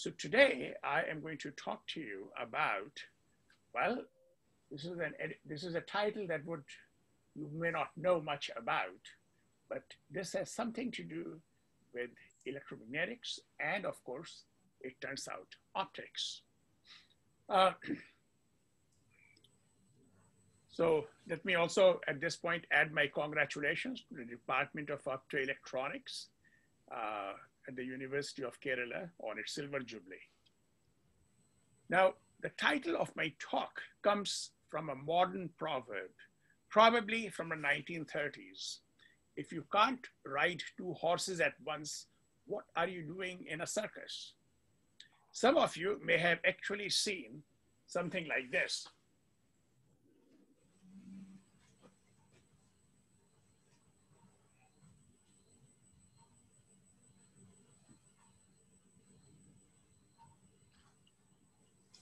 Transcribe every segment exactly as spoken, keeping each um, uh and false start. So today I am going to talk to you about, well, this is, an, this is a title that would, you may not know much about, but this has something to do with electromagnetics and, of course, it turns out, optics. Uh, so let me also, at this point, add my congratulations to the Department of Optoelectronics uh, at the University of Kerala on its Silver Jubilee. Now, the title of my talk comes from a modern proverb, probably from the nineteen thirties. If you can't ride two horses at once, what are you doing in a circus? Some of you may have actually seen something like this.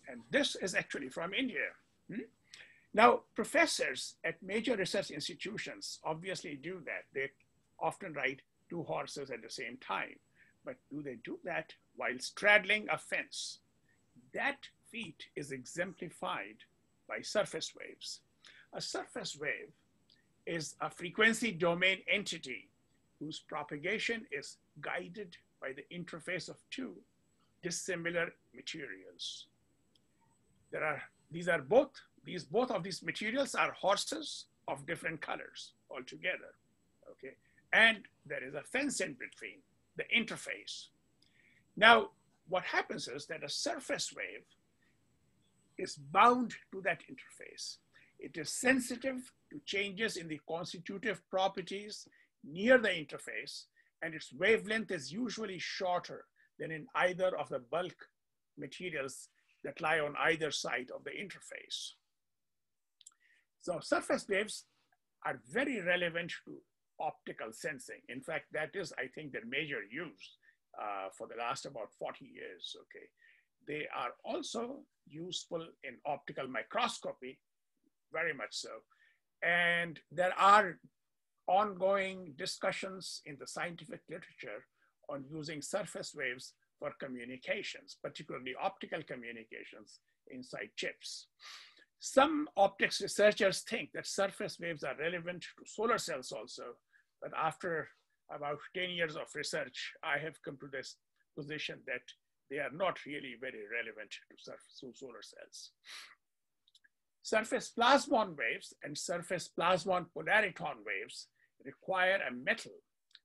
And this is actually from India. Hmm? Now, professors at major research institutions obviously do that. They often ride two horses at the same time. But do they do that while straddling a fence? That feat is exemplified by surface waves. A surface wave is a frequency domain entity whose propagation is guided by the interface of two dissimilar materials. There are, these are both, these, both of these materials are horses of different colors altogether, okay? And there is a fence in between, the interface. Now, what happens is that a surface wave is bound to that interface. It is sensitive to changes in the constitutive properties near the interface, and its wavelength is usually shorter than in either of the bulk materials that lie on either side of the interface. So surface waves are very relevant to optical sensing. In fact, that is, I think, their major use uh, for the last about forty years, okay? They are also useful in optical microscopy, very much so. And there are ongoing discussions in the scientific literature on using surface waves for communications, particularly optical communications inside chips. Some optics researchers think that surface waves are relevant to solar cells also, but after about ten years of research, I have come to this position that they are not really very relevant to, surface, to solar cells. Surface plasmon waves and surface plasmon polariton waves require a metal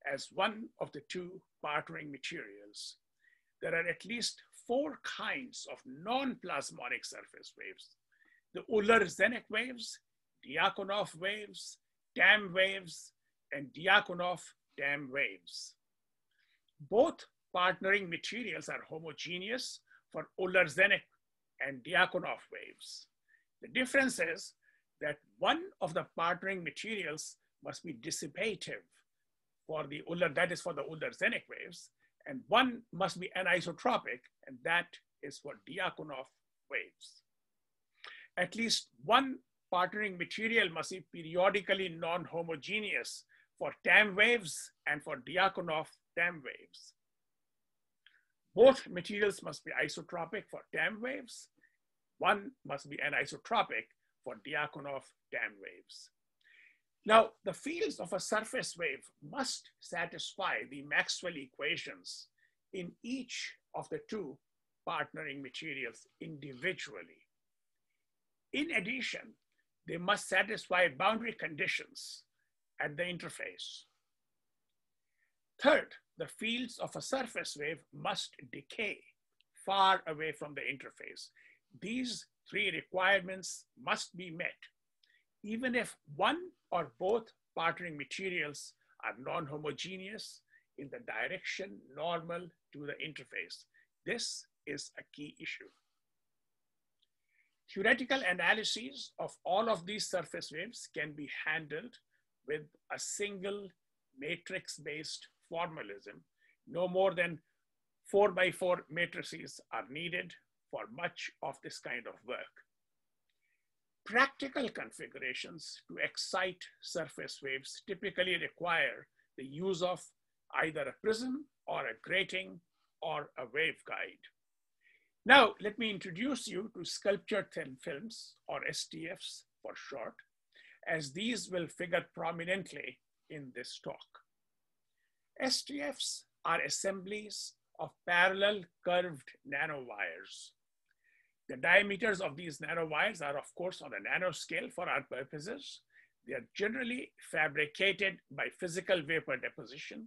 as one of the two partnering materials. There are at least four kinds of non-plasmonic surface waves: the Uller-Zenneck waves, Dyakonov waves, Tamm waves, and Dyakonov Tamm waves. Both partnering materials are homogeneous for Uller-Zenneck and Dyakonov waves. The difference is that one of the partnering materials must be dissipative for the Uller, that is for the Uller-Zenneck waves, and one must be anisotropic, and that is for Dyakonov waves. At least one partnering material must be periodically non-homogeneous for Tamm waves and for Dyakonov Tamm waves. Both materials must be isotropic for Tamm waves. One must be anisotropic for Dyakonov Tamm waves. Now, the fields of a surface wave must satisfy the Maxwell equations in each of the two partnering materials individually. In addition, they must satisfy boundary conditions at the interface. Third, the fields of a surface wave must decay far away from the interface. These three requirements must be met, even if one or both partnering materials are non-homogeneous in the direction normal to the interface. This is a key issue. Theoretical analyses of all of these surface waves can be handled with a single matrix-based formalism. No more than four by four matrices are needed for much of this kind of work. Practical configurations to excite surface waves typically require the use of either a prism or a grating or a waveguide. Now, let me introduce you to sculpture films, or S T Fs for short, as these will figure prominently in this talk. S T Fs are assemblies of parallel curved nanowires. The diameters of these nanowires are, of course, on a nanoscale for our purposes. They are generally fabricated by physical vapor deposition.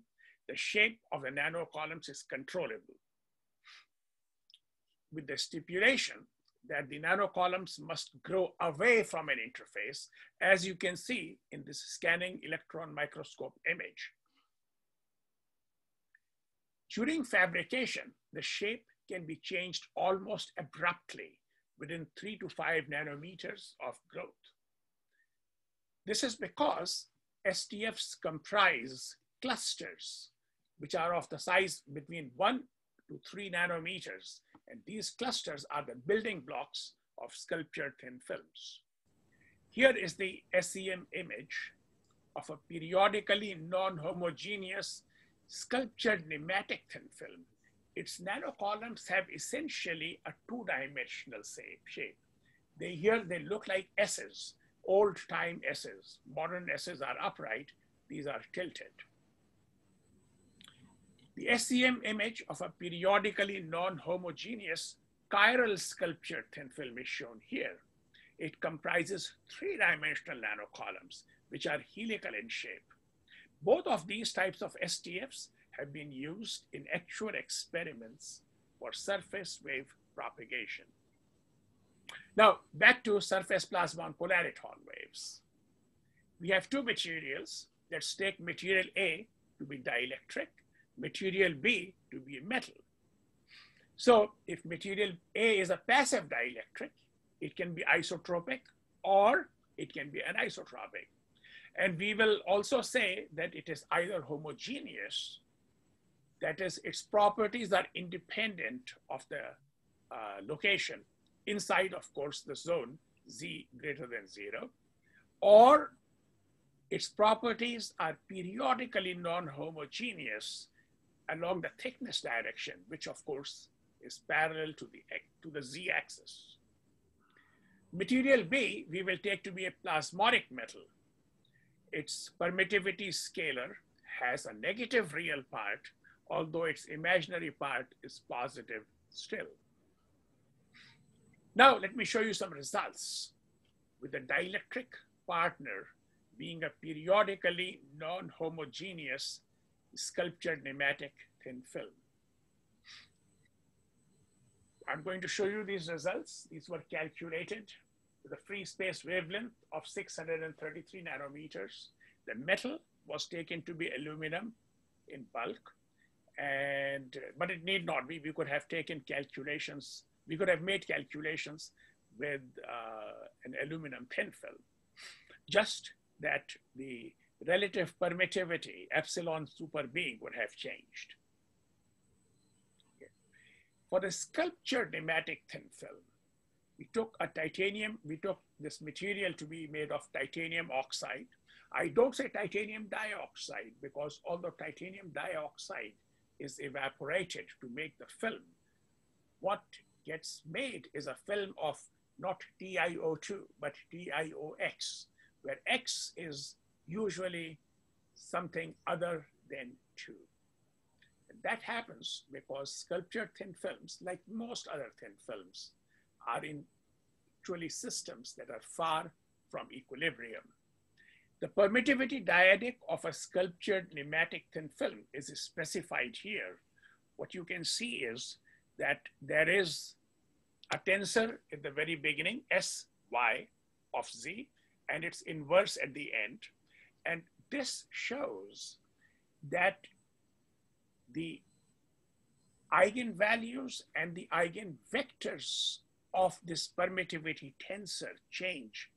The shape of the nanocolumns is controllable, with the stipulation that the nanocolumns must grow away from an interface, as you can see in this scanning electron microscope image. During fabrication, the shape can be changed almost abruptly within three to five nanometers of growth. This is because S T Fs comprise clusters, which are of the size between one to three nanometers, and these clusters are the building blocks of sculpture thin films. Here is the S E M image of a periodically non-homogeneous sculptured nematic thin film. Its nanocolumns have essentially a two-dimensional shape. They, here they look like S's, old-time S's. Modern S's are upright, these are tilted. The S E M image of a periodically non-homogeneous chiral sculpture thin film is shown here. It comprises three-dimensional nanocolumns, which are helical in shape. Both of these types of S T Fs have been used in actual experiments for surface wave propagation. Now, back to surface plasma and polaritron waves. We have two materials. Let's take material A to be dielectric, material B to be a metal. So if material A is a passive dielectric, it can be isotropic or it can be anisotropic. And we will also say that it is either homogeneous, that is, its properties are independent of the uh, location, inside, of course, the zone Z greater than zero, or its properties are periodically non-homogeneous along the thickness direction, which of course is parallel to the, to the Z axis. Material B, we will take to be a plasmonic metal. Its permittivity scalar has a negative real part, although its imaginary part is positive still. Now, let me show you some results with the dielectric partner being a periodically non-homogeneous sculptured nematic thin film. I'm going to show you these results. These were calculated with a free space wavelength of six hundred thirty-three nanometers. The metal was taken to be aluminum in bulk, and but it need not be. We could have taken calculations. We could have made calculations with uh, an aluminum thin film. Just that the relative permittivity, epsilon super B, would have changed. Okay. For the sculptured nematic thin film, we took a titanium, we took this material to be made of titanium oxide. I don't say titanium dioxide because although titanium dioxide is evaporated to make the film, what gets made is a film of not T i O two, but T i O X, where X is usually something other than two. And that happens because sculptured thin films, like most other thin films, are actually systems that are far from equilibrium. The permittivity dyadic of a sculptured nematic thin film is specified here. What you can see is that there is a tensor at the very beginning, S, Y of Z, and its inverse at the end. And this shows that the eigenvalues and the eigenvectors of this permittivity tensor change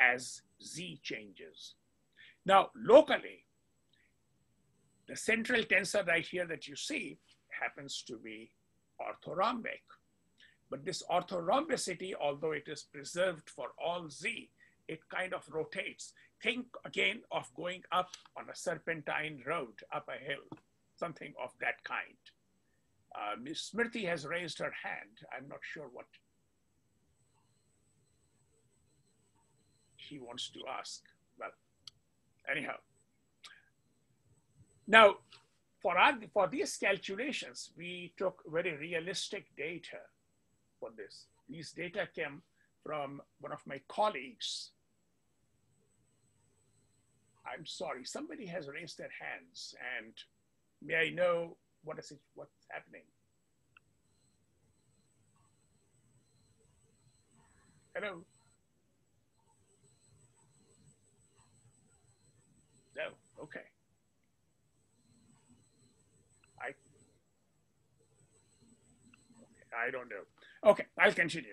as Z changes. Now, locally, the central tensor right here that you see happens to be orthorhombic. But this orthorhombicity, although it is preserved for all Z, it kind of rotates. Think again of going up on a serpentine road, up a hill, something of that kind. Uh, Miz Smriti has raised her hand. I'm not sure what she wants to ask. Well, anyhow. Now, for, our, for these calculations, we took very realistic data for this. These data came from one of my colleagues. I'm sorry, somebody has raised their hands, and may I know what is it, what's happening? Hello? No, okay. I, okay, I don't know. Okay, I'll continue.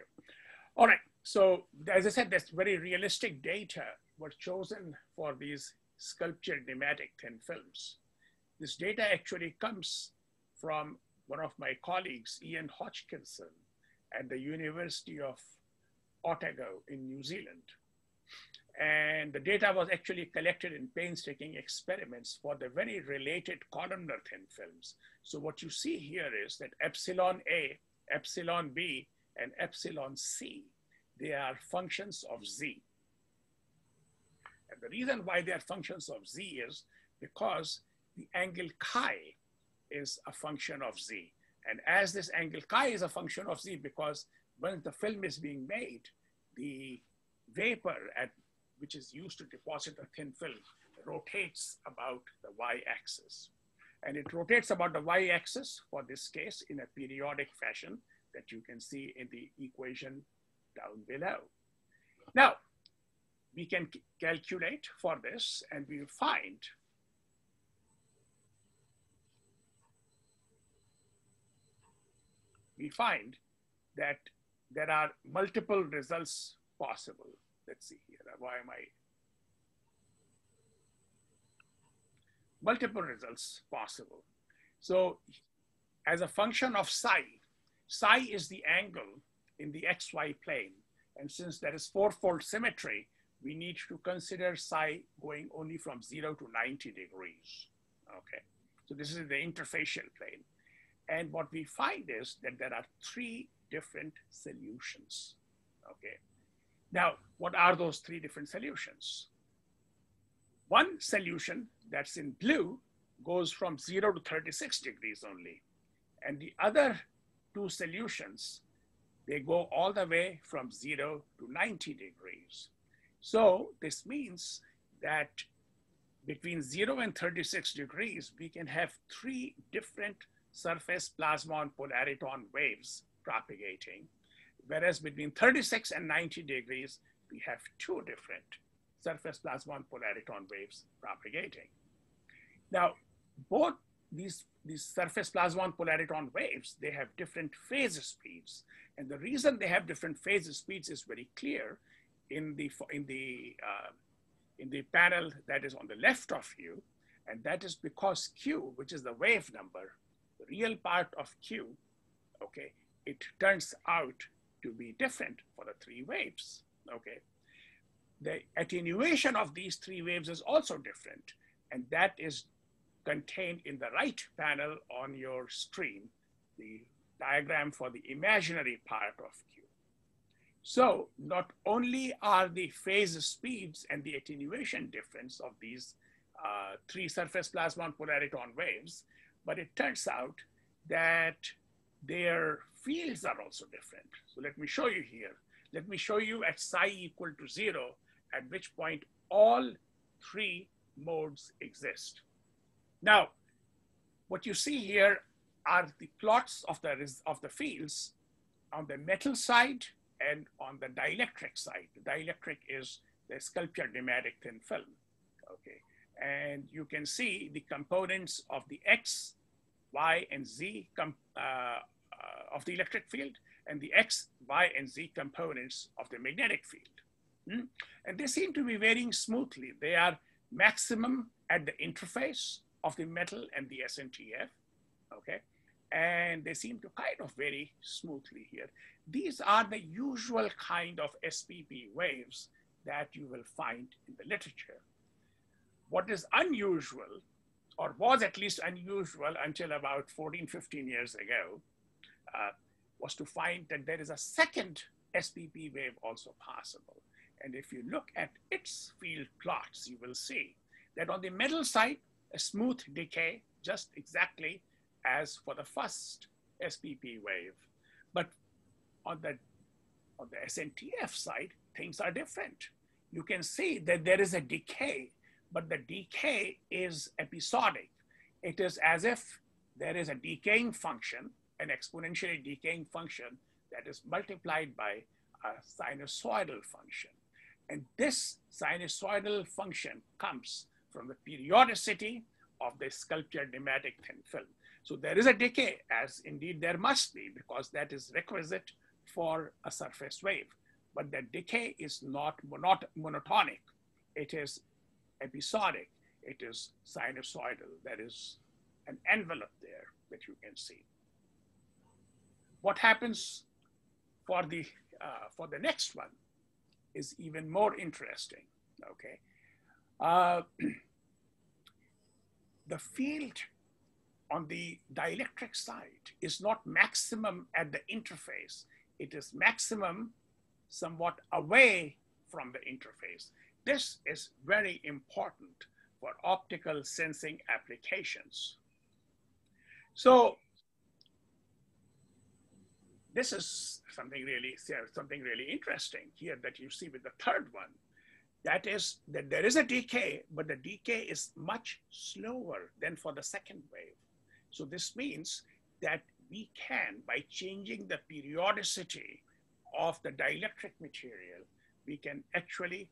All right, so as I said, that's very realistic data were chosen for these sculptured pneumatic thin films. This data actually comes from one of my colleagues, Ian Hodgkinson, at the University of Otago in New Zealand. And the data was actually collected in painstaking experiments for the very related columnar thin films. So what you see here is that epsilon A, epsilon B, and epsilon C, they are functions of Z. And the reason why they are functions of Z is because the angle chi is a function of Z. And as this angle chi is a function of Z, because when the film is being made, the vapor at, which is used to deposit a thin film rotates about the y-axis. And it rotates about the y-axis for this case in a periodic fashion that you can see in the equation down below. Now, we can calculate for this and we will find we find that there are multiple results possible. Let's see here, why am I? Multiple results possible. So as a function of psi, psi is the angle in the X Y plane. And since there is fourfold symmetry, we need to consider psi going only from zero to ninety degrees, okay? So this is the interfacial plane. And what we find is that there are three different solutions, okay? Now, what are those three different solutions? One solution that's in blue goes from zero to thirty-six degrees only. And the other two solutions, they go all the way from zero to ninety degrees. So this means that between zero and thirty-six degrees, we can have three different surface plasma and polariton waves propagating. Whereas between thirty-six and ninety degrees, we have two different surface plasma and polariton waves propagating. Now, both these, these surface plasma and polariton waves, they have different phase speeds. And the reason they have different phase speeds is very clear. In the in the uh, in the panel that is on the left of you, and that is because Q, which is the wave number, the real part of Q, okay, it turns out to be different for the three waves. Okay, the attenuation of these three waves is also different, and that is contained in the right panel on your screen, the diagram for the imaginary part of Q. So not only are the phase speeds and the attenuation difference of these uh, three surface plasma and polariton waves, but it turns out that their fields are also different. So let me show you here. Let me show you at psi equal to zero, at which point all three modes exist. Now, what you see here are the plots of the, of the fields on the metal side, and on the dielectric side. The dielectric is the sculptured pneumatic thin film, okay? And you can see the components of the X, Y, and Z com uh, uh, of the electric field, and the X, Y, and Z components of the magnetic field. Hmm? And they seem to be varying smoothly. They are maximum at the interface of the metal and the S N T F, okay? And they seem to kind of vary smoothly here. These are the usual kind of S P P waves that you will find in the literature. What is unusual or was at least unusual until about fourteen, fifteen years ago, uh, was to find that there is a second S P P wave also possible. And if you look at its field plots, you will see that on the middle side, a smooth decay, just exactly as for the first S P P wave. But on the, on the S N T F side, things are different. You can see that there is a decay, but the decay is episodic. It is as if there is a decaying function, an exponentially decaying function that is multiplied by a sinusoidal function. And this sinusoidal function comes from the periodicity of the sculptured pneumatic thin film. So there is a decay, as indeed there must be, because that is requisite for a surface wave. But that decay is not monot monotonic. It is episodic. It is sinusoidal. There is an envelope there that you can see. What happens for the, uh, for the next one is even more interesting, okay? Uh, the field on the dielectric side is not maximum at the interface. It is maximum somewhat away from the interface. This is very important for optical sensing applications. So, this is something really, something really interesting here that you see with the third one. That is that there is a decay, but the decay is much slower than for the second wave. So this means that we can, by changing the periodicity of the dielectric material, we can actually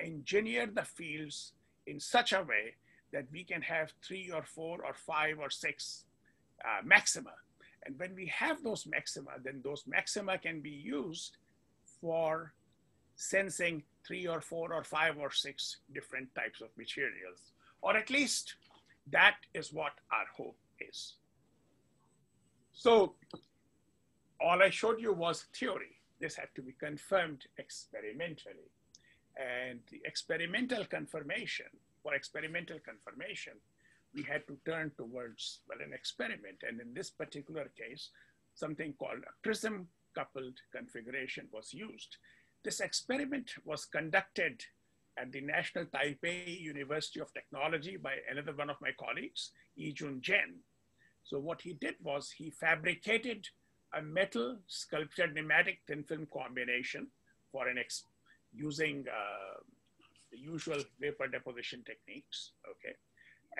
engineer the fields in such a way that we can have three or four or five or six uh, maxima. And when we have those maxima, then those maxima can be used for sensing three or four or five or six different types of materials. Or at least that is what our hope is. So all I showed you was theory. This had to be confirmed experimentally. And the experimental confirmation, for experimental confirmation, we had to turn towards, well, an experiment. And in this particular case, something called a prism coupled configuration was used. This experiment was conducted at the National Taipei University of Technology by another one of my colleagues, Yi Jun Zhen. So what he did was he fabricated a metal sculptured pneumatic thin film combination for an ex using uh, the usual vapor deposition techniques, okay?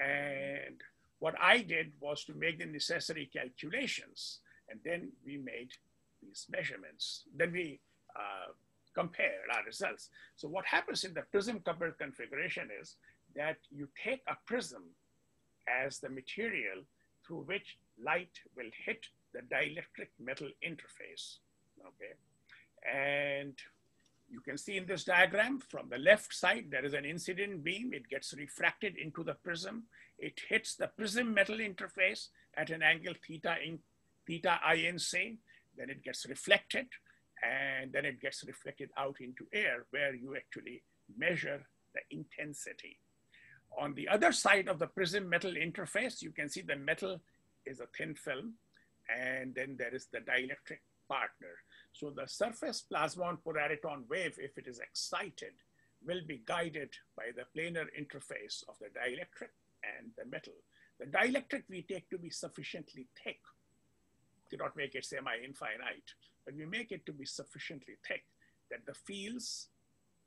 And what I did was to make the necessary calculations, and then we made these measurements. Then we uh, compared our results. So what happens in the prism coupled configuration is that you take a prism as the material through which light will hit the dielectric metal interface, okay? And you can see in this diagram from the left side, there is an incident beam. It gets refracted into the prism. It hits the prism metal interface at an angle theta, in, theta inc. Then it gets reflected, and then it gets reflected out into air where you actually measure the intensity. On the other side of the prism metal interface, you can see the metal is a thin film, and then there is the dielectric partner. So the surface plasmon polariton wave, if it is excited, will be guided by the planar interface of the dielectric and the metal. The dielectric we take to be sufficiently thick. We do not make it semi-infinite, but we make it to be sufficiently thick that the fields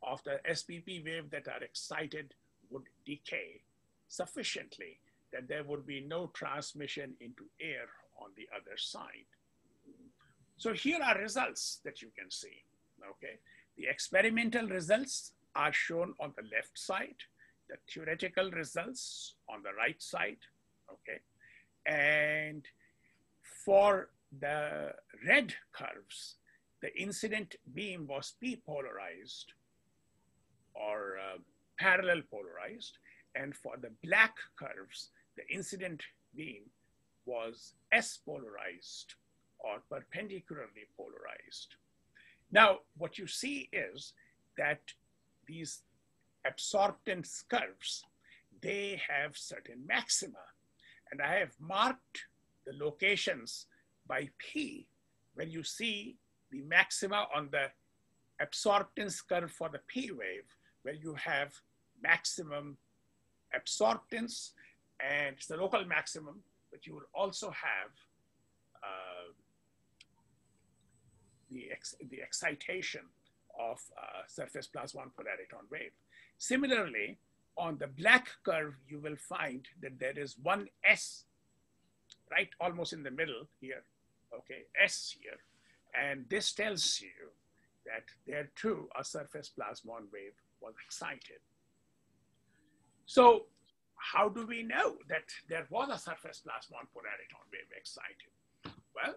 of the S P P wave that are excited would decay sufficiently that there would be no transmission into air on the other side. So here are results that you can see, okay? The experimental results are shown on the left side, the theoretical results on the right side, okay? And for the red curves, the incident beam was p-polarized or uh, parallel polarized. And for the black curves, the incident beam was s-polarized or perpendicularly polarized. Now, what you see is that these absorptance curves, they have certain maxima. And I have marked the locations by P. When you see the maxima on the absorptance curve for the P wave, where you have maximum absorptance, and it's the local maximum, but you will also have uh, the, ex the excitation of uh, surface plus one polaritron wave. Similarly, on the black curve, you will find that there is one S, right, almost in the middle here, okay, S here. And this tells you that there too, a surface plus one wave was excited. So how do we know that there was a surface plus one polaritron wave excited? Well,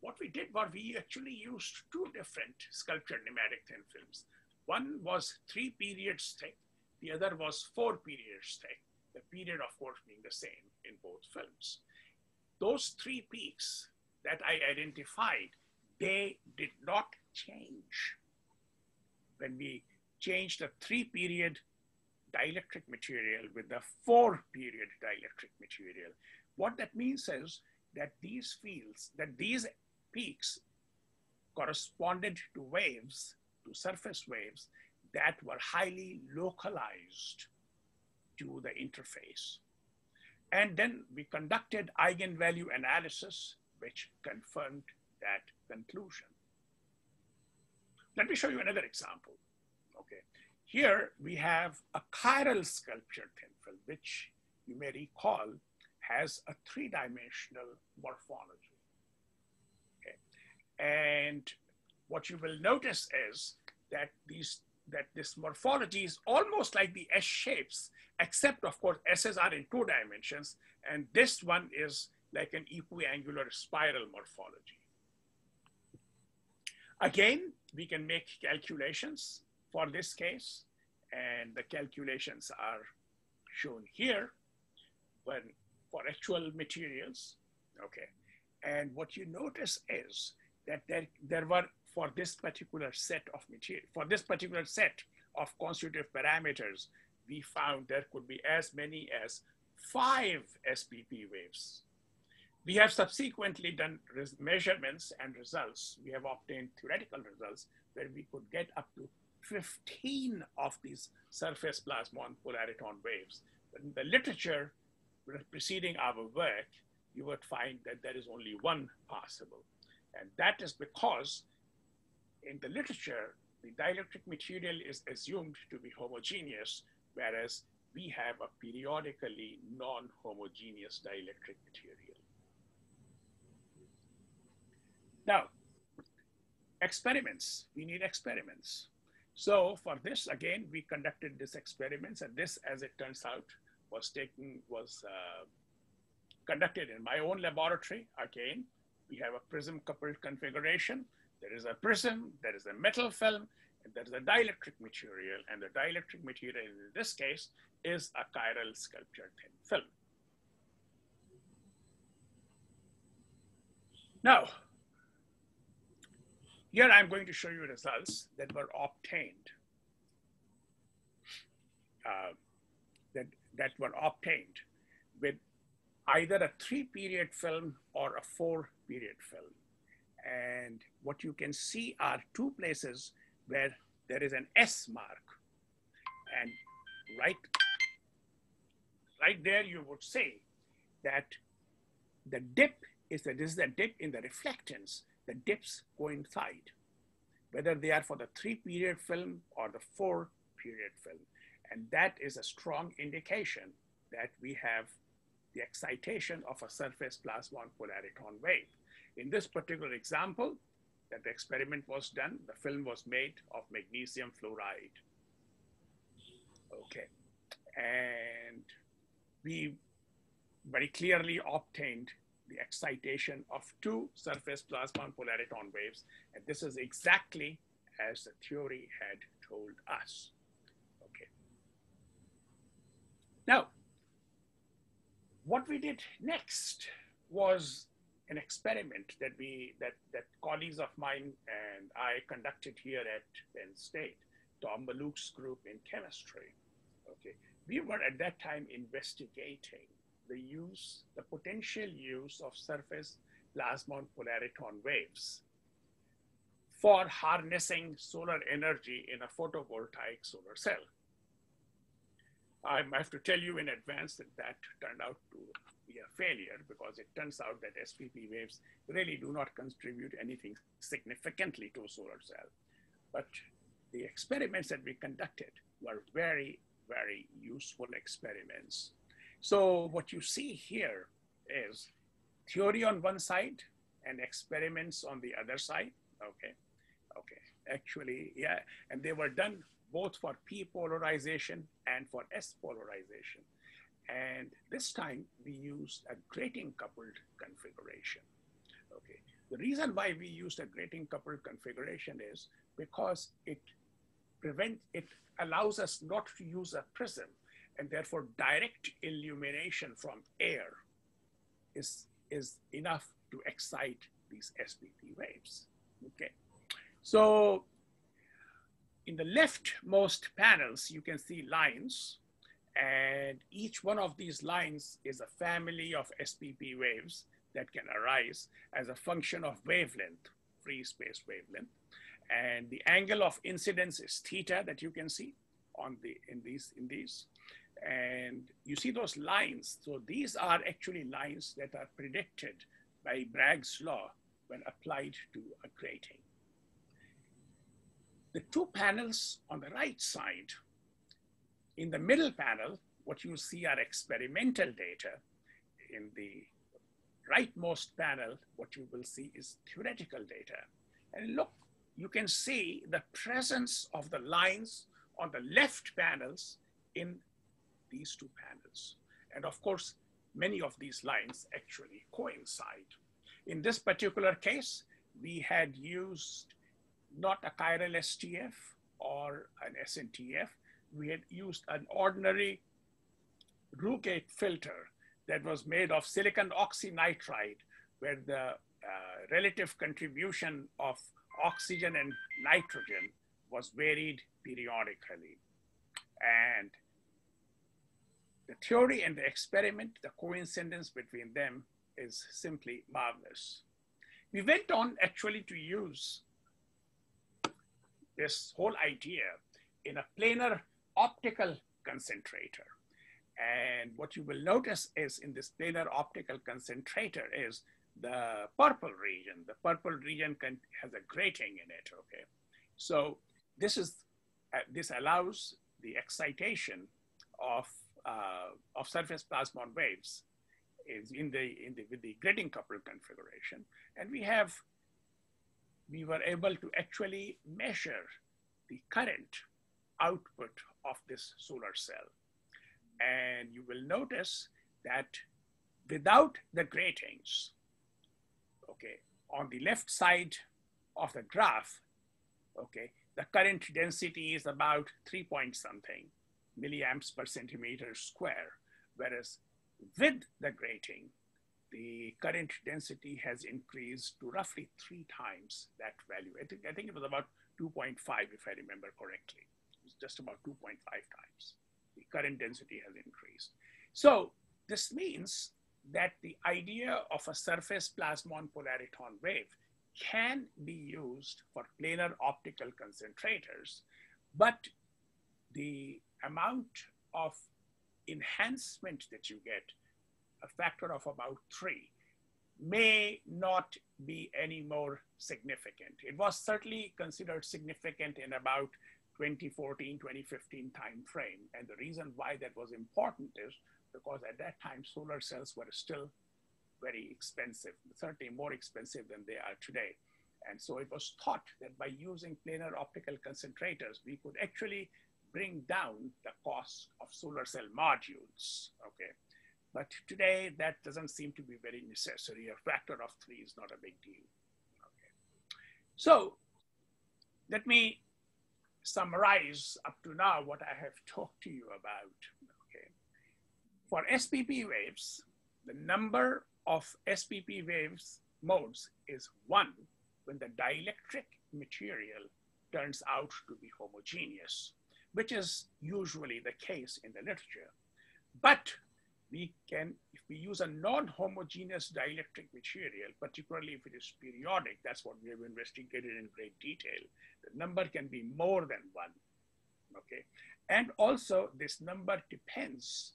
what we did was we actually used two different sculptured pneumatic thin films. One was three periods thick, the other was four periods thick, the period of course being the same in both films. Those three peaks that I identified, they did not change. When we changed the three period dielectric material with the four period dielectric material, what that means is that these fields, that these peaks corresponded to waves, to surface waves that were highly localized to the interface. And then we conducted eigenvalue analysis, which confirmed that conclusion. Let me show you another example. Okay, here we have a chiral sculpture thin film, which you may recall has a three-dimensional morphology. Okay, and what you will notice is that these that this morphology is almost like the S shapes, except of course S's are in two dimensions, and this one is like an equiangular spiral morphology. Again, we can make calculations for this case, and the calculations are shown here when, for actual materials, okay. And what you notice is that there, there were, for this particular set of material, for this particular set of constitutive parameters, we found there could be as many as five S P P waves. We have subsequently done measurements and results. We have obtained theoretical results where we could get up to fifteen of these surface plus one polaritron waves. But in the literature preceding our work, you would find that there is only one possible. And that is because in the literature, the dielectric material is assumed to be homogeneous, whereas we have a periodically non-homogeneous dielectric material. Now, experiments, we need experiments. So for this, again, we conducted these experiments, and this, as it turns out, was taken, was uh, conducted in my own laboratory. Again, we have a prism coupled configuration. There is a prism, there is a metal film, and there is a dielectric material, and the dielectric material in this case is a chiral sculptured thin film. Now, here I'm going to show you results that were obtained, uh, that, that were obtained with either a three-period film or a four-period film. And what you can see are two places where there is an S mark. And right, right there you would say that the dip is that this is the dip in the reflectance. The dips coincide, whether they are for the three-period film or the four-period film. And that is a strong indication that we have the excitation of a surface plus one polaritron wave. In this particular example, that the experiment was done, the film was made of magnesium fluoride. Okay, and we very clearly obtained the excitation of two surface plus one polaritron waves. And this is exactly as the theory had told us. Okay. Now, what we did next was an experiment that we, that, that colleagues of mine and I conducted here at Penn State, Tom Malouk's group in chemistry. Okay. we were at that time investigating the use, the potential use of surface plasmon polaritron waves for harnessing solar energy in a photovoltaic solar cell. I have to tell you in advance that that turned out to be a failure, because it turns out that S P P waves really do not contribute anything significantly to a solar cell. But the experiments that we conducted were very, very useful experiments. So what you see here is theory on one side and experiments on the other side. Okay, okay, actually, yeah, and they were done both for P polarization and for S polarization. And this time we used a grating coupled configuration. Okay, the reason why we used a grating coupled configuration is because it prevents, it allows us not to use a prism, and therefore direct illumination from air is, is enough to excite these S P P waves. Okay, so in the leftmost panels, you can see lines, and each one of these lines is a family of S P P waves that can arise as a function of wavelength, free space wavelength. And the angle of incidence is theta that you can see on the, in these, in these. And you see those lines. So these are actually lines that are predicted by Bragg's law when applied to a grating. The two panels on the right side, in the middle panel, what you see are experimental data. In the rightmost panel, what you will see is theoretical data. And look, you can see the presence of the lines on the left panels in these two panels. And of course, many of these lines actually coincide. In this particular case, we had used not a chiral S T F or an S N T F. We had used an ordinary Ruegate filter that was made of silicon oxynitride, where the uh, relative contribution of oxygen and nitrogen was varied periodically. And the theory and the experiment, the coincidence between them is simply marvelous. We went on actually to use this whole idea in a planar optical concentrator. And what you will notice is in this planar optical concentrator is the purple region. The purple region can, has a grating in it, okay? So this, is, uh, this allows the excitation of, uh, of surface plasmon waves is in the, in the, with the grating coupled configuration. And we have, we were able to actually measure the current output of this solar cell. And you will notice that without the gratings, okay, on the left side of the graph, okay, the current density is about three point something milliamps per centimeter square, whereas with the grating, the current density has increased to roughly three times that value. I think, I think it was about two point five, if I remember correctly. It's just about two point five times. The current density has increased. So this means that the idea of a surface plasmon polaritron wave can be used for planar optical concentrators, but the amount of enhancement that you get, a factor of about three, may not be any more significant. It was certainly considered significant in about twenty fourteen, twenty fifteen time frame. And the reason why that was important is because at that time, solar cells were still very expensive, certainly more expensive than they are today. And so it was thought that by using planar optical concentrators, we could actually bring down the cost of solar cell modules, okay? But today, that doesn't seem to be very necessary. A factor of three is not a big deal. Okay. So let me summarize up to now what I have talked to you about. Okay. For S P P waves, the number of S P P waves modes is one when the dielectric material turns out to be homogeneous. which is usually the case in the literature. But we can, if we use a non-homogeneous dielectric material, particularly if it is periodic, that's what we have investigated in great detail, the number can be more than one, okay? And also this number depends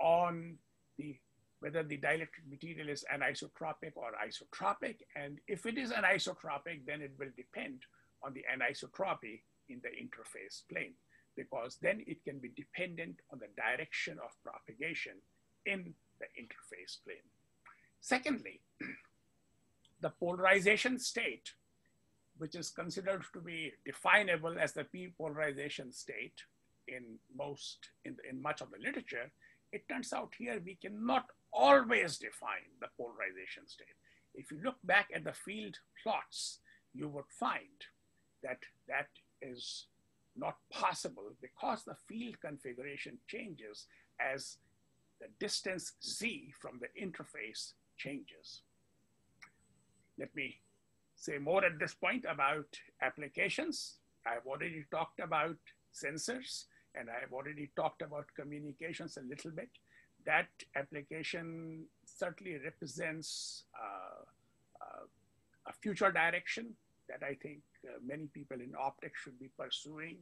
on the, whether the dielectric material is anisotropic or isotropic. And if it is anisotropic, then it will depend on the anisotropy in the interface plane, because then it can be dependent on the direction of propagation in the interface plane. Secondly, the polarization state, which is considered to be definable as the P polarization state in most, in, the, in much of the literature, it turns out here we cannot always define the polarization state. If you look back at the field plots, you would find that that is not possible because the field configuration changes as the distance Z from the interface changes. Let me say more at this point about applications. I've already talked about sensors and I've already talked about communications a little bit. That application certainly represents uh, uh, a future direction that I think uh, many people in optics should be pursuing,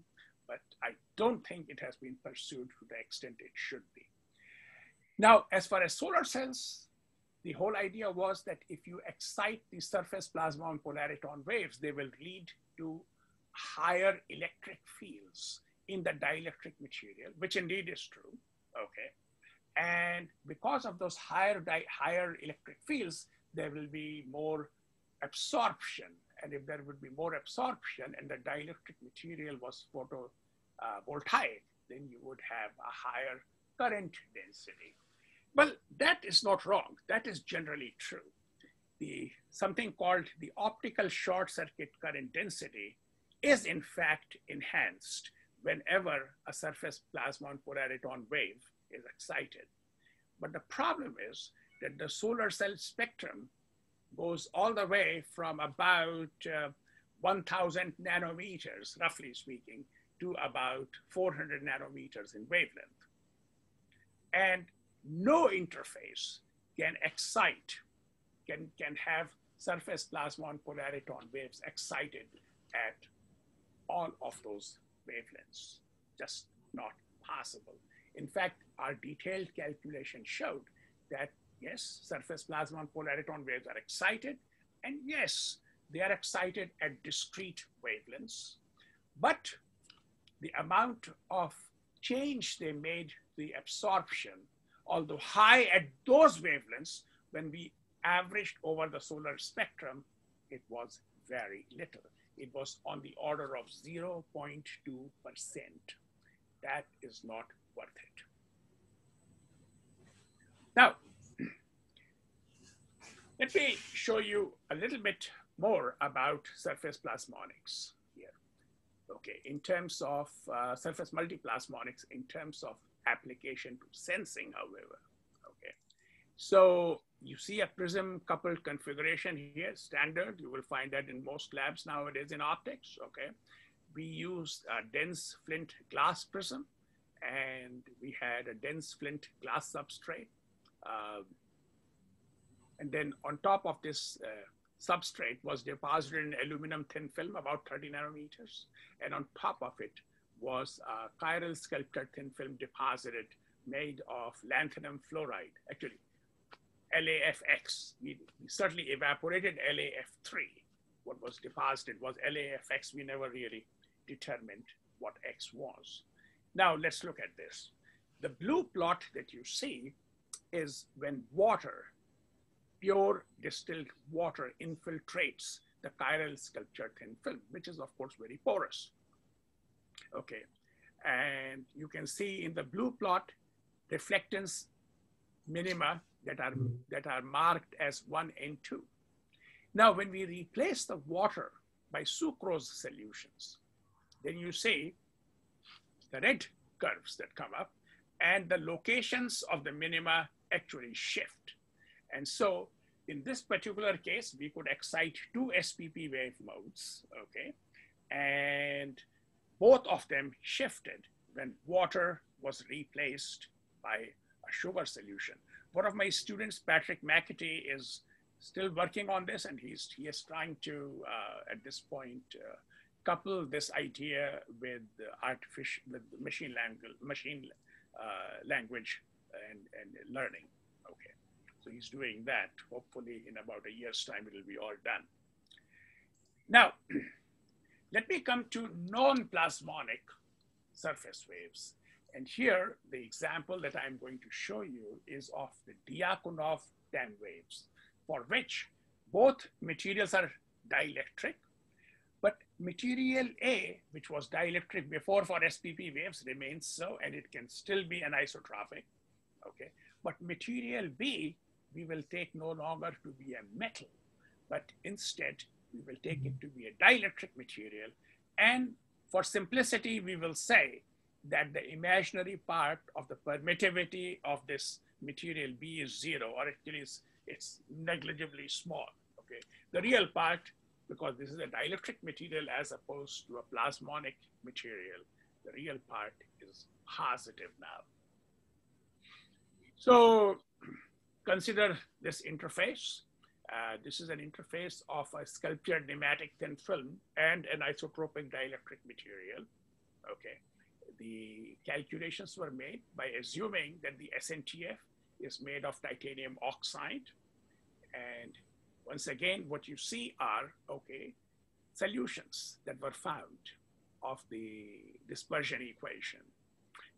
but I don't think it has been pursued to the extent it should be. Now, as far as solar cells, the whole idea was that if you excite the surface plasma and polariton waves, they will lead to higher electric fields in the dielectric material, which indeed is true, okay? And because of those higher, di higher electric fields, there will be more absorption. And if there would be more absorption and the dielectric material was photovoltaic, uh, then you would have a higher current density. Well, that is not wrong. That is generally true. The, something called the optical short circuit current density is in fact enhanced whenever a surface plasma and polariton wave is excited. But the problem is that the solar cell spectrum goes all the way from about uh, one thousand nanometers, roughly speaking, to about four hundred nanometers in wavelength. And no interface can excite, can, can have surface plasma and polariton waves excited at all of those wavelengths. Just not possible. In fact, our detailed calculation showed that yes, surface plasma and polariton waves are excited, and yes, they are excited at discrete wavelengths, but the amount of change they made the absorption, although high at those wavelengths, when we averaged over the solar spectrum, it was very little. It was on the order of zero point two percent. That is not worth it. Now, let me show you a little bit more about surface plasmonics here. Okay, in terms of uh, surface multiplasmonics, in terms of application to sensing, however, okay. So you see a prism coupled configuration here, standard. You will find that in most labs nowadays in optics, okay. We used a dense flint glass prism and we had a dense flint glass substrate. Uh, And then on top of this uh, substrate was deposited an aluminum thin film, about thirty nanometers. And on top of it was a chiral sculpted thin film deposited made of lanthanum fluoride, actually L A F X. We, we certainly evaporated L A F three. What was deposited was L A F X. We never really determined what X was. Now let's look at this. The blue plot that you see is when water, pure distilled water, infiltrates the chiral sculpture thin film, which is of course very porous. Okay, and you can see in the blue plot, reflectance minima that are, that are marked as one and two. Now, when we replace the water by sucrose solutions, then you see the red curves that come up and the locations of the minima actually shift. And so in this particular case, we could excite two S P P wave modes, okay? And both of them shifted when water was replaced by a sugar solution. One of my students, Patrick McAtee, is still working on this, and he's, he is trying to, uh, at this point, uh, couple this idea with artificial, with machine language, machine uh, language and, and learning. Okay, so he's doing that. Hopefully in about a year's time, it'll be all done. Now, let me come to non-plasmonic surface waves. And here, the example that I'm going to show you is of the Dyakonov Tamm waves, for which both materials are dielectric, but material A, which was dielectric before for S P P waves, remains so, and it can still be anisotropic, okay? But material B, we will take no longer to be a metal, but instead we will take it to be a dielectric material. And for simplicity, we will say that the imaginary part of the permittivity of this material B is zero, or actually it's, it's negligibly small, okay? The real part, because this is a dielectric material as opposed to a plasmonic material, the real part is positive now. So consider this interface. Uh, this is an interface of a sculptured pneumatic thin film and an isotropic dielectric material, okay? The calculations were made by assuming that the S N T F is made of titanium oxide, and once again, what you see are, okay, solutions that were found of the dispersion equation.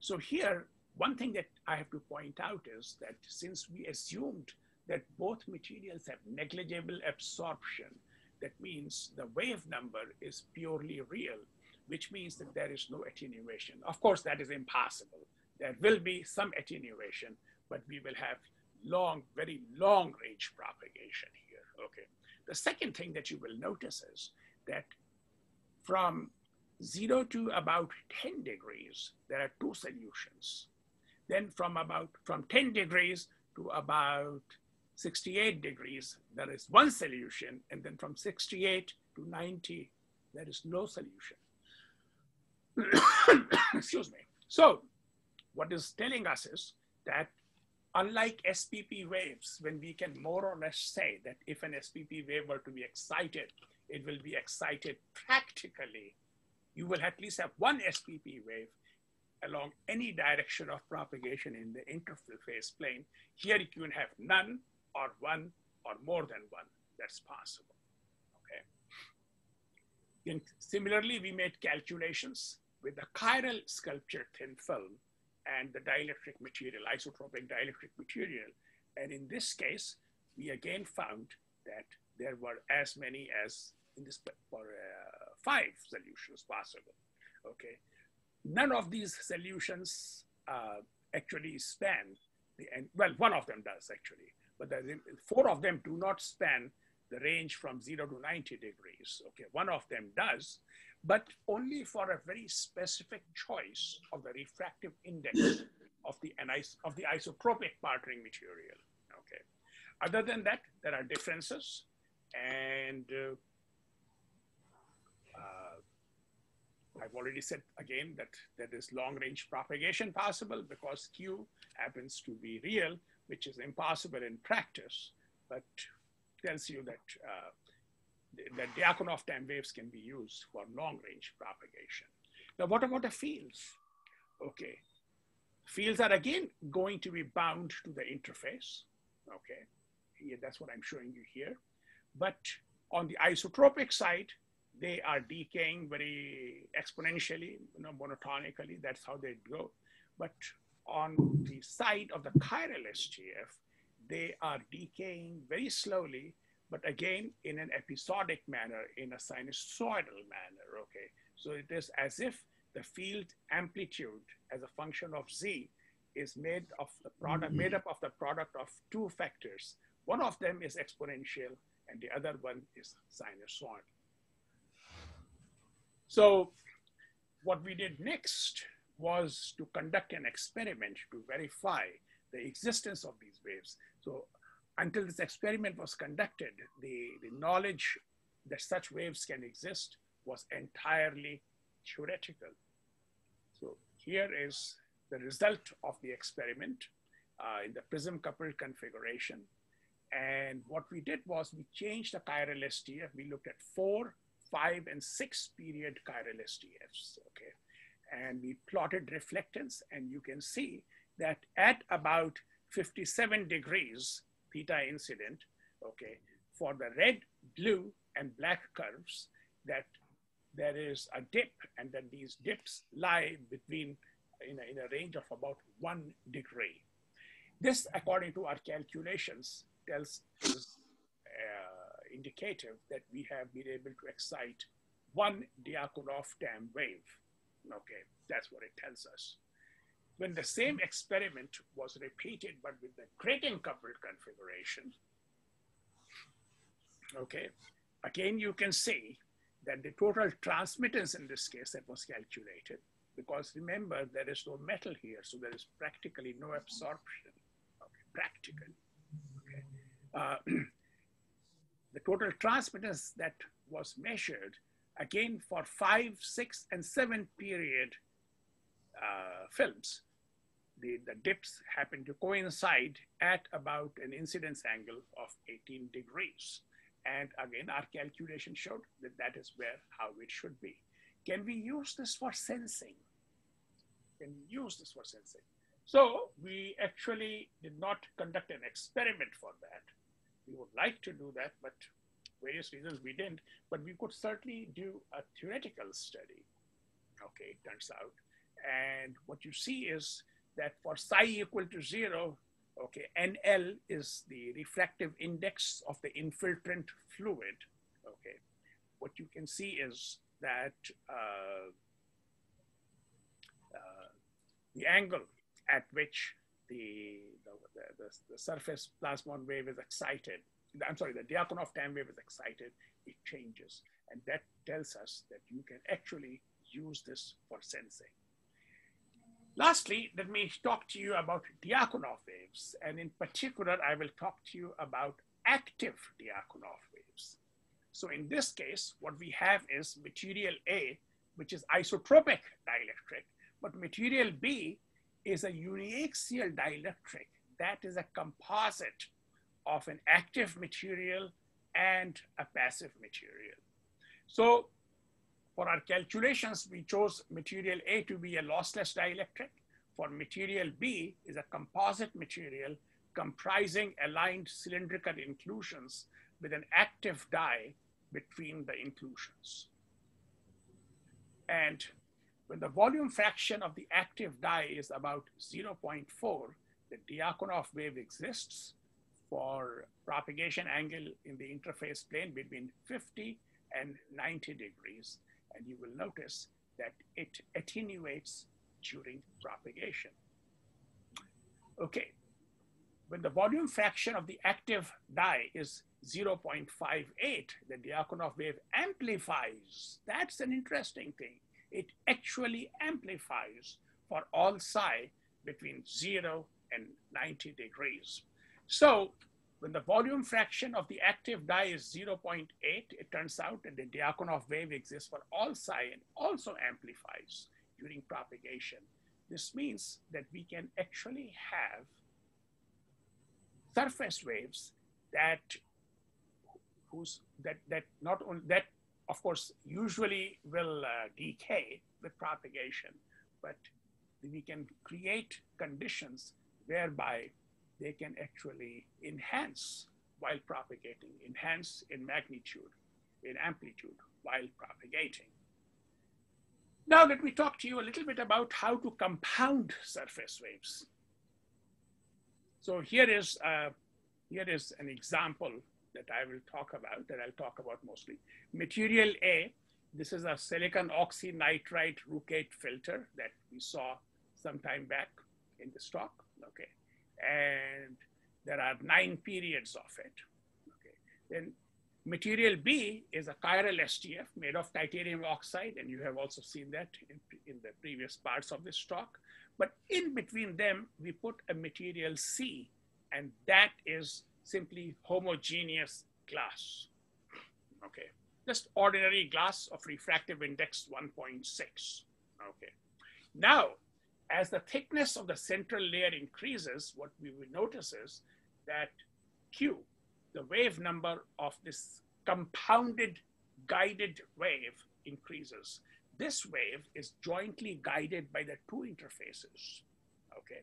So here, one thing that I have to point out is that since we assumed that both materials have negligible absorption, that means the wave number is purely real, which means that there is no attenuation. Of course, that is impossible. There will be some attenuation, but we will have long, very long range propagation here. Okay. The second thing that you will notice is that from zero to about ten degrees, there are two solutions. Then from about from ten degrees to about sixty-eight degrees, there is one solution. And then from sixty-eight to ninety, there is no solution. Excuse me. So what is telling us is that unlike S P P waves, when we can more or less say that if an S P P wave were to be excited, it will be excited practically, you will at least have one S P P wave along any direction of propagation in the interface plane. Here you can have none or one or more than one. That's possible, okay? And similarly, we made calculations with the chiral sculpture thin film and the dielectric material, isotropic dielectric material. And in this case, we again found that there were as many as in this for uh, five solutions possible, okay? None of these solutions uh, actually span the, and well, one of them does actually, but the four of them do not span the range from zero to ninety degrees, okay? One of them does, but only for a very specific choice of the refractive index of the anis of the isotropic partnering material, okay? Other than that, there are differences, and uh, uh, I've already said again that there is long range propagation possible because Q happens to be real, which is impossible in practice, but tells you that uh, the Dyakonov Tamm waves can be used for long-range propagation. Now, what about the fields? Okay, fields are again going to be bound to the interface. Okay, yeah, that's what I'm showing you here. But on the isotropic side, they are decaying very exponentially, you know, monotonically. That's how they go. But on the side of the chiral S T F, they are decaying very slowly, but again, in an episodic manner, in a sinusoidal manner, okay? So it is as if the field amplitude as a function of Z is made of the product, made up of the product of two factors. One of them is exponential and the other one is sinusoidal. So what we did next was to conduct an experiment to verify the existence of these waves. So until this experiment was conducted, the, the knowledge that such waves can exist was entirely theoretical. So here is the result of the experiment uh, in the prism coupled configuration. And what we did was we changed the chiral S T F. We looked at four, five, and six period chiral S T Fs, okay? And we plotted reflectance, and you can see that at about fifty-seven degrees theta incident, okay, for the red, blue, and black curves, that there is a dip, and that these dips lie between in a, in a range of about one degree. This, according to our calculations, tells is uh, indicative that we have been able to excite one Dyakonov Tamm wave. Okay, that's what it tells us. When the same experiment was repeated, but with the grating coupled configuration, okay, again, you can see that the total transmittance in this case that was calculated, because remember, there is no metal here, so there is practically no absorption, okay, practically. Okay. Uh, the total transmittance that was measured, again, for five, six, and seven period uh, films, the, the dips happen to coincide at about an incidence angle of eighteen degrees. And again, our calculation showed that that is where, how it should be. Can we use this for sensing? Can we use this for sensing? So we actually did not conduct an experiment for that. We would like to do that, but various reasons we didn't, but we could certainly do a theoretical study. Okay, it turns out. And what you see is that for psi equal to zero, okay, N L is the refractive index of the infiltrant fluid. Okay, what you can see is that uh, uh, the angle at which the, the, the, the surface plasmon wave is excited, I'm sorry, the Dyakonov Tamm wave is excited, it changes. And that tells us that you can actually use this for sensing. Lastly, let me talk to you about Dyakonov waves. And in particular, I will talk to you about active Dyakonov waves. So in this case, what we have is material A, which is isotropic dielectric, but material B is a uniaxial dielectric. That is a composite of an active material and a passive material. So for our calculations, we chose material A to be a lossless dielectric. For material B is a composite material comprising aligned cylindrical inclusions with an active die between the inclusions. And when the volume fraction of the active die is about zero point four, the Dyakonov wave exists for propagation angle in the interface plane between fifty and ninety degrees. And you will notice that it attenuates during propagation. Okay, when the volume fraction of the active die is zero point five eight, the Dyakonov wave amplifies. That's an interesting thing. It actually amplifies for all psi between zero and ninety degrees. So when the volume fraction of the active die is zero point eight, it turns out that the Dyakonov wave exists for all psi and also amplifies during propagation. This means that we can actually have surface waves that, whose, that, that not only, that of course usually will uh, decay with propagation, but we can create conditions whereby they can actually enhance while propagating, enhance in magnitude, in amplitude while propagating. Now let me talk to you a little bit about how to compound surface waves. So here is, uh, here is an example that I will talk about, that I'll talk about mostly. Material A, this is a silicon oxynitride Rucate filter that we saw some time back in this talk, okay. And there are nine periods of it. Okay. Then material B is a chiral S T F made of titanium oxide, and you have also seen that in, in the previous parts of this talk. But in between them, we put a material C, and that is simply homogeneous glass. Okay, just ordinary glass of refractive index one point six. Okay. Now, as the thickness of the central layer increases, what we will notice is that Q, the wave number of this compounded guided wave, increases. This wave is jointly guided by the two interfaces. Okay.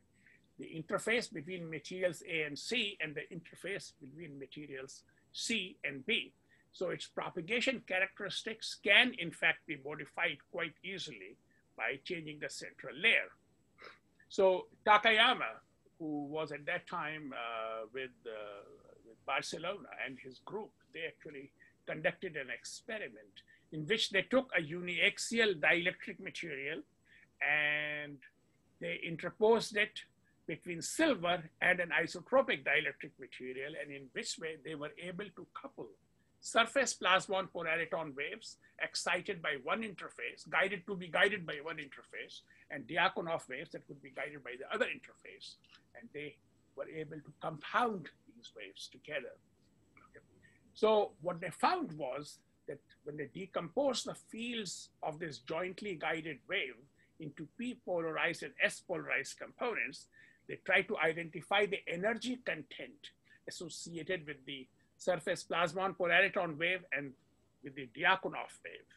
The interface between materials A and C and the interface between materials C and B. So its propagation characteristics can in fact be modified quite easily by changing the central layer. So Takayama, who was at that time uh, with, uh, with Barcelona and his group, they actually conducted an experiment in which they took a uniaxial dielectric material and they interposed it between silver and an isotropic dielectric material, and in which way they were able to couple surface plasmon polariton waves excited by one interface, guided to be guided by one interface, and Dyakonov waves that would be guided by the other interface. And they were able to compound these waves together. Okay. So what they found was that when they decomposed the fields of this jointly guided wave into P-polarized and S-polarized components, they try to identify the energy content associated with the surface plasmon polariton wave and with the Dyakonov wave.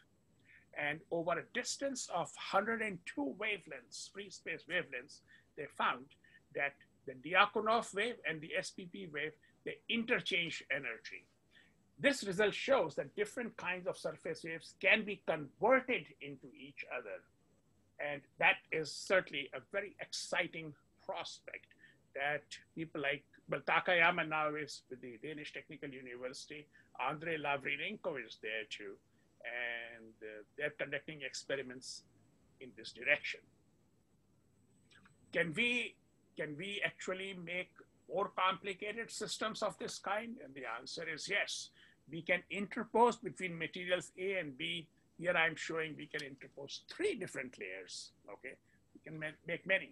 And over a distance of one hundred two wavelengths, free space wavelengths, they found that the Dyakonov wave and the S P P wave, they interchange energy. This result shows that different kinds of surface waves can be converted into each other. And that is certainly a very exciting prospect that people like Baltakayama now is with the Danish Technical University. Andrei Lavrinenko is there too. And uh, they're conducting experiments in this direction. Can we, can we actually make more complicated systems of this kind? And the answer is yes. We can interpose between materials A and B. Here I'm showing we can interpose three different layers. Okay, we can make, make many.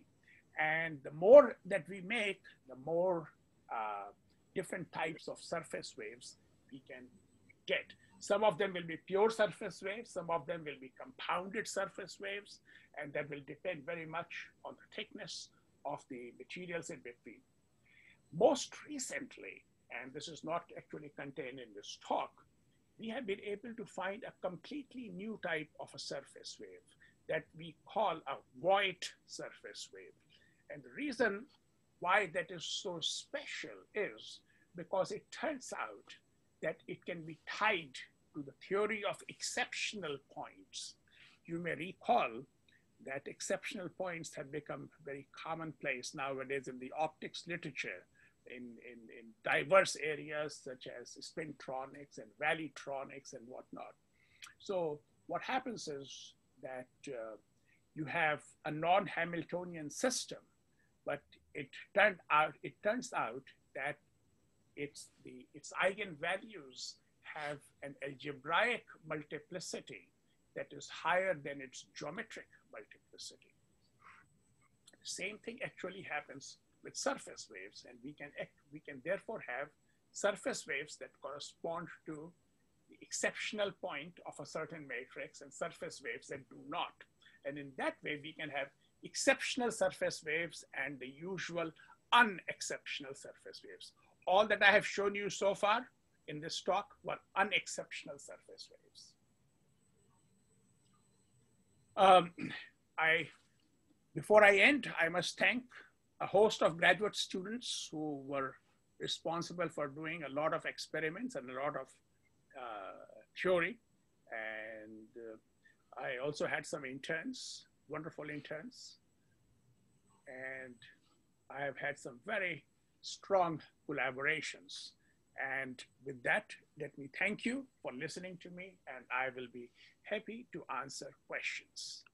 And the more that we make, the more uh, different types of surface waves we can get. Some of them will be pure surface waves, some of them will be compounded surface waves, and that will depend very much on the thickness of the materials in between. Most recently, and this is not actually contained in this talk, we have been able to find a completely new type of a surface wave that we call a void surface wave. And the reason why that is so special is because it turns out that it can be tied to the theory of exceptional points. You may recall that exceptional points have become very commonplace nowadays in the optics literature, in, in, in diverse areas such as spintronics and valleytronics and whatnot. So what happens is that uh, you have a non-Hamiltonian system, but it turned out it turns out that it's the its eigenvalues have an algebraic multiplicity that is higher than its geometric multiplicity. Same thing actually happens with surface waves, and we can we can therefore have surface waves that correspond to the exceptional point of a certain matrix and surface waves that do not. And in that way, we can have exceptional surface waves and the usual unexceptional surface waves. All that I have shown you so far in this talk were unexceptional surface waves. Um, I, before I end, I must thank a host of graduate students who were responsible for doing a lot of experiments and a lot of uh, theory. And uh, I also had some interns, wonderful interns, and I have had some very strong collaborations. And with that, let me thank you for listening to me, and I will be happy to answer questions.